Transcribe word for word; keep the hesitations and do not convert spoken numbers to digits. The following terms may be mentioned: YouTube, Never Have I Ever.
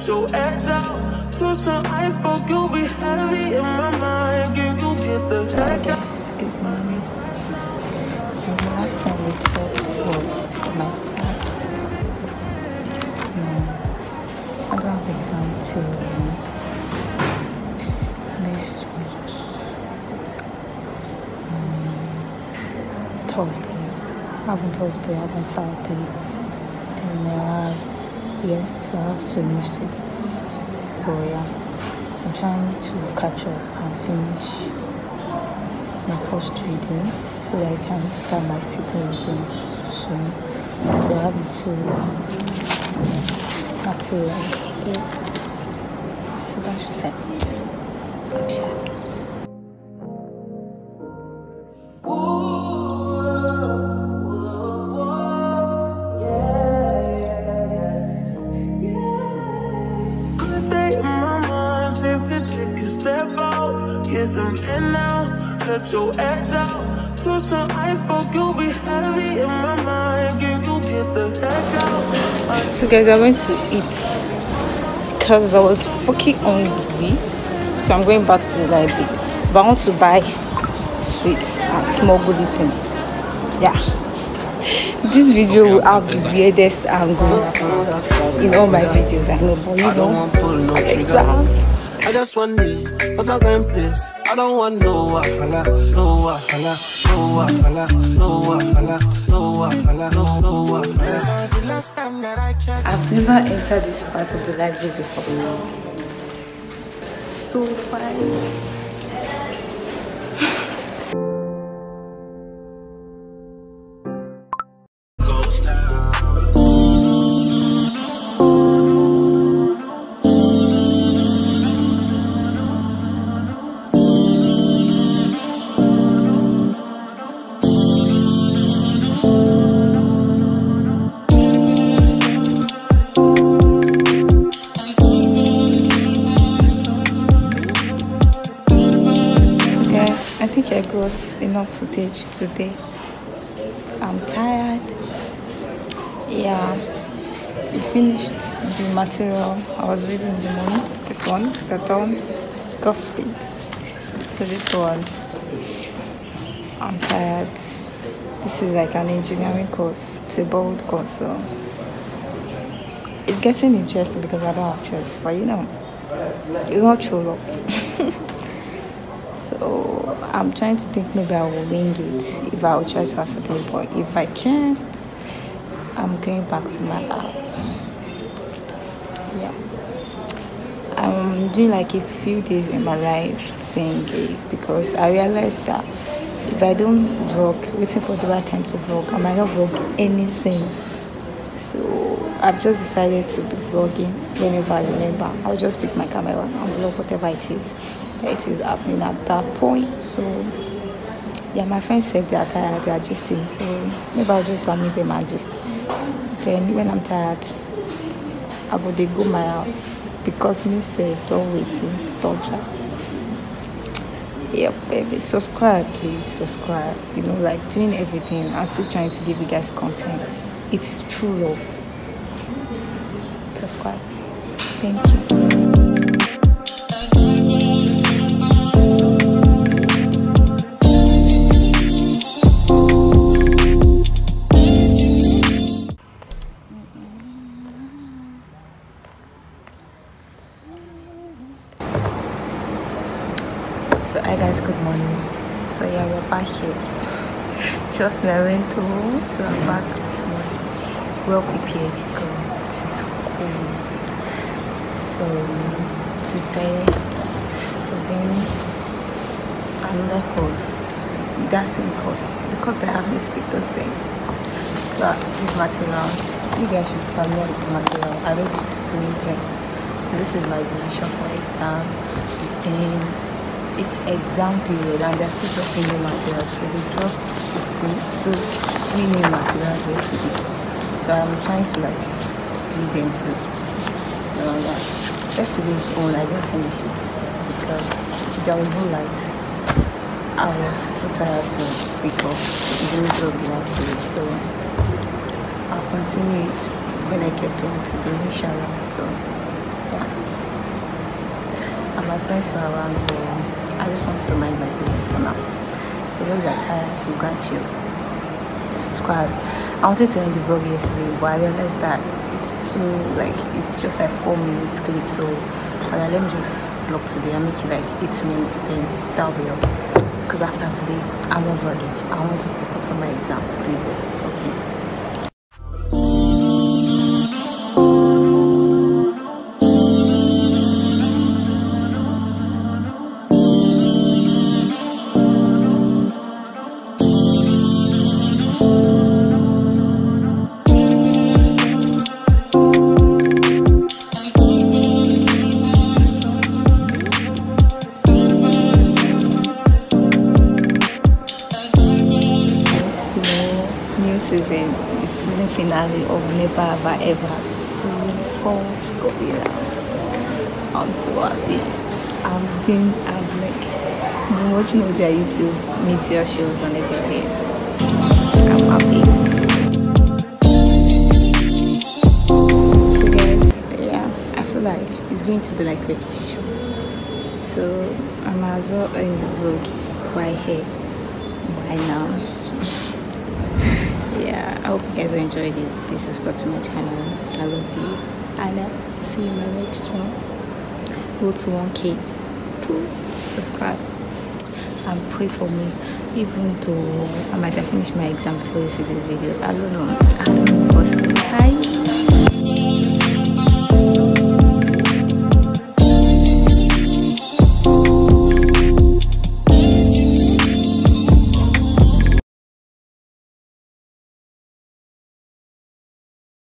cut your edge out. Touch your eyes, but you'll be heavy in my mind. Can you get the heck out? Yes, good morning. The last time we talked was like that. No, I don't have exam till next week. Um, Thursday. I have on Thursday, I have on Saturday. Then I have. Yes, so I have to next week. So yeah, I'm trying to catch up and finish my first reading so that I can start my second reading soon. So I have to have to like eight. So that's just it. I'm sure. Your edge out, touch your eyes, but you'll be heavy in my mind. Can you get the heck out? So guys, I went to eat because I was fucking hungry, so I'm going back to the library. But I want to buy sweets and smuggle it in. Yeah, this video will have the weirdest angle in all my videos. I know, but you know, I like that. I just want me, what's up, please? I don't want no wahala, no wahala, no wahala, no wahala, no wahala, no wahala. I've never entered this part of the library before. So fine. I got enough footage today. I'm tired. Yeah, we finished the material I was reading in the morning. This one, Pattern, Gossiping. So this one, I'm tired. This is like an engineering course. It's a bold course, so it's getting interesting because I don't have chest, but you know, it's not true love. So I'm trying to think maybe I will wing it if I will try to answer it, but if I can't, I'm going back to my house. Yeah. I'm doing like a few days in my life thingy because I realized that if I don't vlog, waiting for the right time to vlog, I might not vlog anything. So I've just decided to be vlogging whenever I remember. I'll just pick my camera and vlog whatever it is. It is happening at that point. So yeah, my friends said they are tired, they are gisting, so maybe I'll just meet them and just then when I'm tired I go they go my house because me said don't waiting, don't try. Yeah baby, subscribe, please subscribe. You know, like doing everything and still trying to give you guys content. It's true love. Subscribe. Thank you. Just me, I went home, so I'm back this morning, well prepared because it is cold. So today we're doing another course, dancing course, because they have this trick Thursday. So this material, you guys should be familiar with this material. I read it during test. This is my revision for exam. Then it's exam period and they're still dropping new material, so they drop So we need materials yesterday. So I'm trying to like read them too. So like yesterday's own I didn't finish it because there was no light. I was too tired to pick up the result belong to it. So I'll continue it when I get home today, inshallah. So yeah, and my friends are around, so I just want to mind my business for now. So when you are tired, you can chill. Subscribe. I wanted to end the vlog yesterday, but I realized that it's too, like, it's just like four minutes clip, so uh, let me just vlog today and make it like eight minutes, then that'll be up. Because after today, I'm not vlogging. I want to focus on my exam, please. Season, the season finale of Never Have I Ever, season four, Scorpio. I'm so happy. I've been, I've like been watching all their YouTube meteor shows and everything. I'm happy. So guys, yeah, I feel like it's going to be like repetition. So I might as well end the vlog by here, by now. Yeah, I hope you guys enjoyed it. Please subscribe to my channel. I love you, and I hope to see you in my next one. Go to one K, subscribe and pray for me, even though I might have finished my exam before you see this video. I don't know, I don't know what's possible. Bye.